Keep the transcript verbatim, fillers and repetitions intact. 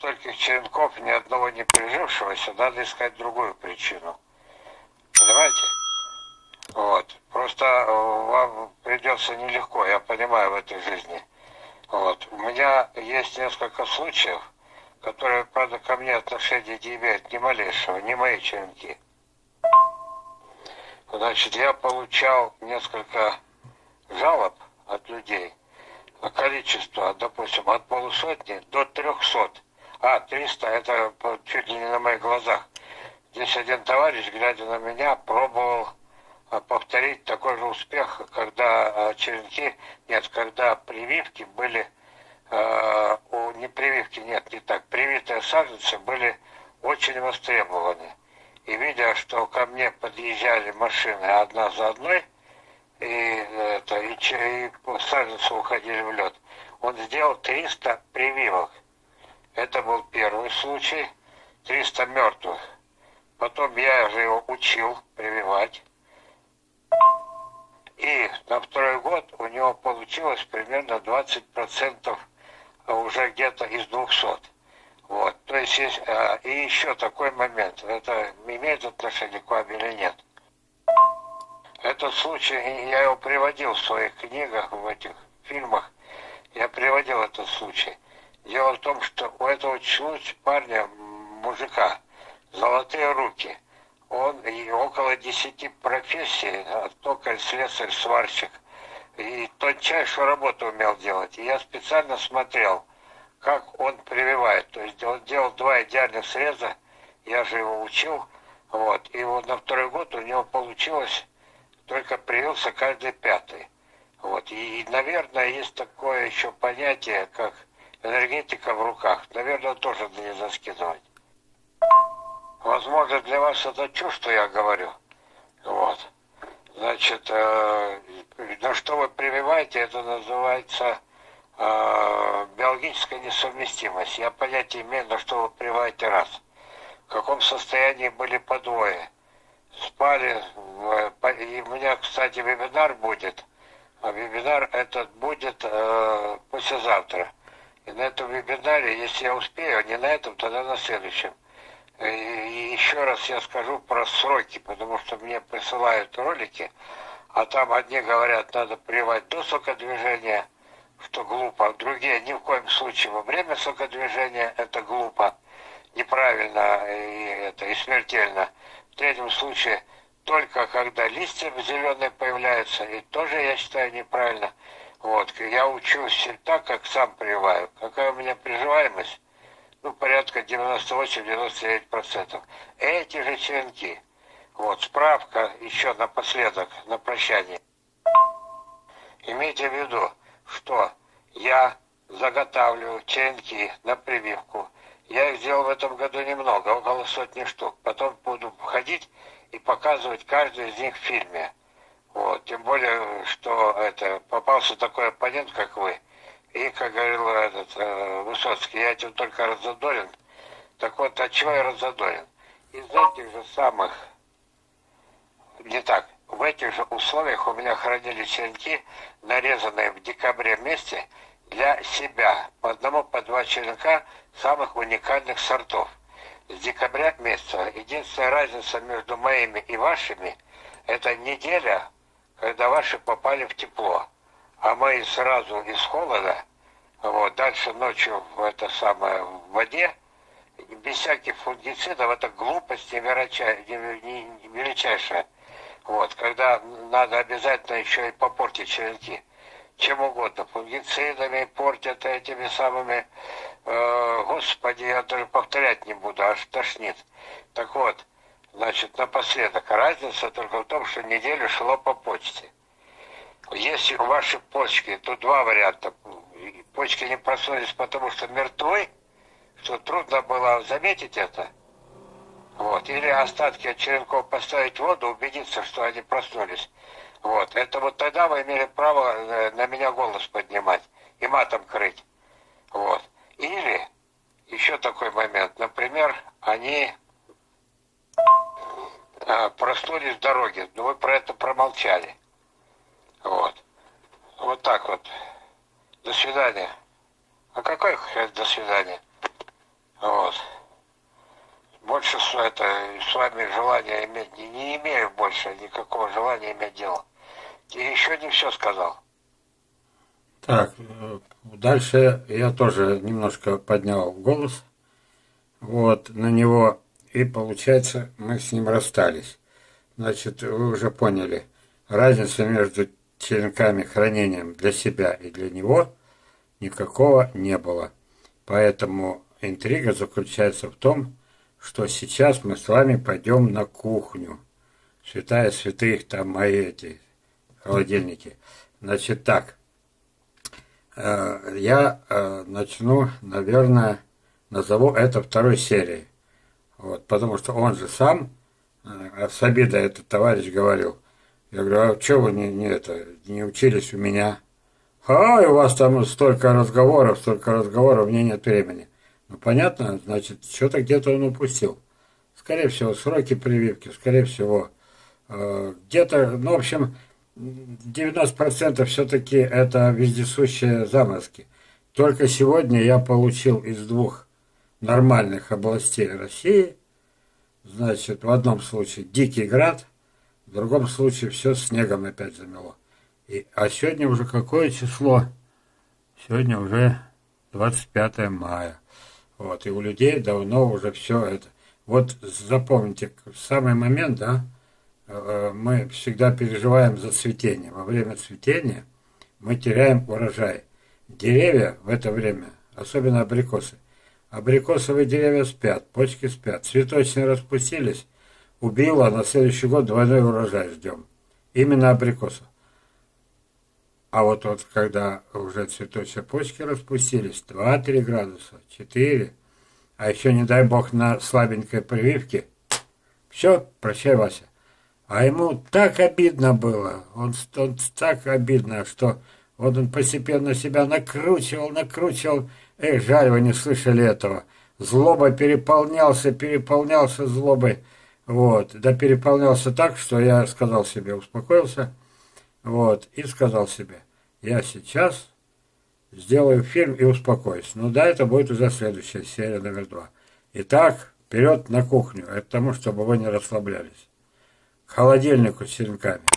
стольких черенков, ни одного не прижившегося, надо искать другую причину. Понимаете? Вот. Просто вам придется нелегко, я понимаю, в этой жизни. Вот. У меня есть несколько случаев, которые, правда, ко мне отношения не имеют ни малейшего, ни мои черенки. Значит, я получал несколько жалоб от людей. Количество, допустим, от полусотни до трехсот. А, триста, это чуть ли не на моих глазах. Здесь один товарищ, глядя на меня, пробовал повторить такой же успех, когда черенки, нет, когда прививки были, э, у, не прививки, нет, не так, привитые саженцы были очень востребованы. И видя, что ко мне подъезжали машины одна за одной, и, это, и, и саженцы уходили в лед, он сделал триста прививок. Это был первый случай, триста мертвых. Потом я же его учил прививать. И на второй год у него получилось примерно двадцать процентов уже где-то из двухсот. Вот. То есть, есть а, и еще такой момент, это имеет отношение к вам или нет. Этот случай, я его приводил в своих книгах, в этих фильмах, я приводил этот случай. Дело в том, что у этого парня, мужика, золотые руки. Он и около десяти профессий, токарь, слесарь, сварщик, и тончайшую работу умел делать. И я специально смотрел, как он прививает. То есть он делал два идеальных среза, я же его учил. Вот. И вот на второй год у него получилось, только привился каждый пятый. Вот. И, наверное, есть такое еще понятие, как энергетика в руках. Наверное, тоже надо не заскидывать. Возможно, для вас это чушь, что я говорю. Вот. Значит, э, на что вы прививаете, это называется э, биологическая несовместимость. Я понятия имею, на что вы прививаете раз. В каком состоянии были подвое. Спали. И у меня, кстати, вебинар будет. А вебинар этот будет э, послезавтра. И на этом вебинаре, если я успею, не на этом, тогда на следующем. И еще раз я скажу про сроки, потому что мне присылают ролики, а там одни говорят, надо прививать до сокодвижения, что глупо, другие ни в коем случае во время сокодвижения, это глупо, неправильно и, это, и смертельно. В третьем случае только когда листья зеленые появляются, и тоже я считаю неправильно. Вот, я учусь так, как сам прививаю. Какая у меня приживаемость? Ну, порядка девяносто восемь — девяносто девять процентов. Эти же черенки. Вот, справка еще напоследок, на прощание. Имейте в виду, что я заготавливаю черенки на прививку. Я их сделал в этом году немного, около сотни штук. Потом буду ходить и показывать каждый из них в фильме. Вот, тем более, что это, попался такой оппонент, как вы. И, как говорил этот, э, Высоцкий, я этим только разодорен. Так вот, от чего я разодорен? Из этих же самых, не так, в этих же условиях у меня хранили черенки, нарезанные в декабре месяце, для себя. По одному, по два черенка самых уникальных сортов. С декабря месяца. Единственная разница между моими и вашими, это неделя, когда ваши попали в тепло. А мы сразу из холода, вот, дальше ночью в, это самое, в воде, без всяких фунгицидов, это глупость величайшая. Вот, когда надо обязательно еще и попортить черенки, чем угодно, фунгицидами портят этими самыми, э, господи, я даже повторять не буду, аж тошнит. Так вот, значит, напоследок, разница только в том, что неделю шло по почте. Если ваши почки, то два варианта. Почки не проснулись, потому что мертвы, что трудно было заметить это. Вот. Или остатки от черенков поставить в воду, убедиться, что они проснулись. Вот. Это вот тогда вы имели право на меня голос поднимать и матом крыть. Вот. Или, еще такой момент, например, они проснулись в дороге, но вы про это промолчали. Вот. Вот так вот. До свидания. А какое до свидания? Вот. Больше это, с вами желания иметь, не, не имею больше никакого желания иметь дело. И еще не все сказал. Так, дальше я тоже немножко поднял голос вот на него, и получается мы с ним расстались. Значит, вы уже поняли, разница между черенками хранением для себя и для него никакого не было. Поэтому интрига заключается в том, что сейчас мы с вами пойдем на кухню. Святая святых, там мои эти холодильники. Значит так, я начну, наверное, назову это второй серией. Вот, потому что он же сам с обидой этот товарищ говорил. Я говорю, а что вы не, не, это, не учились у меня? А, у вас там столько разговоров, столько разговоров, у меня нет времени. Ну, понятно, значит, что-то где-то он упустил. Скорее всего, сроки прививки, скорее всего, где-то, ну, в общем, девяносто процентов все-таки это вездесущие замазки. Только сегодня я получил из двух нормальных областей России, значит, в одном случае дикий град, в другом случае все снегом опять замело. И, а сегодня уже какое число? Сегодня уже двадцать пятое мая. Вот, и у людей давно уже все это. Вот запомните, в самый момент, да, мы всегда переживаем за цветение. Во время цветения мы теряем урожай. Деревья в это время, особенно абрикосы, абрикосовые деревья спят, почки спят, цветочные распустились, убило, на следующий год двойной урожай ждем. Именно абрикосов. А вот, вот когда уже цветочные почки распустились, два-три градуса, четыре, а еще, не дай бог, на слабенькой прививке, все, прощай, Вася. А ему так обидно было, он, он так обидно, что вот он постепенно себя накручивал, накручивал. Эх, жаль, вы не слышали этого. Злоба переполнялся, переполнялся злобой. Вот, да переполнялся так, что я сказал себе, успокоился. Вот, и сказал себе, я сейчас сделаю фильм и успокоюсь. Ну да, это будет уже следующая серия номер два. Итак, вперед на кухню, это тому, чтобы вы не расслаблялись. К холодильнику с черенками.